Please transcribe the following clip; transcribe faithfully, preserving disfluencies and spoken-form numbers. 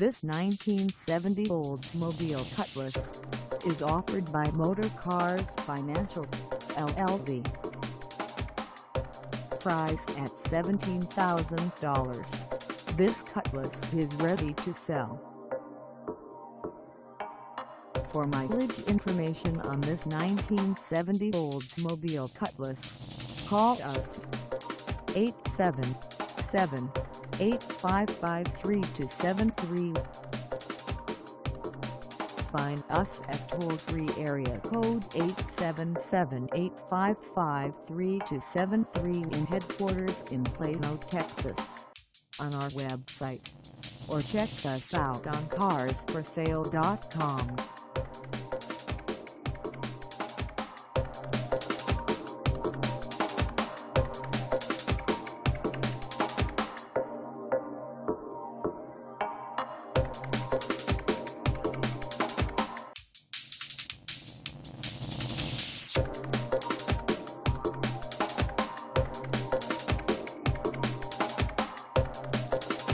This nineteen seventy Oldsmobile Cutlass is offered by Motor Cars Financial, L L C. Priced at seventeen thousand dollars, this Cutlass is ready to sell. For mileage information on this nineteen seventy Oldsmobile Cutlass, call us eight seven seven, eight five five, three two seven three. Find us at toll-free area code eight seven seven, eight five five, three two seven three in headquarters in Plano, Texas, on our website, or check us out on cars for sale dot com.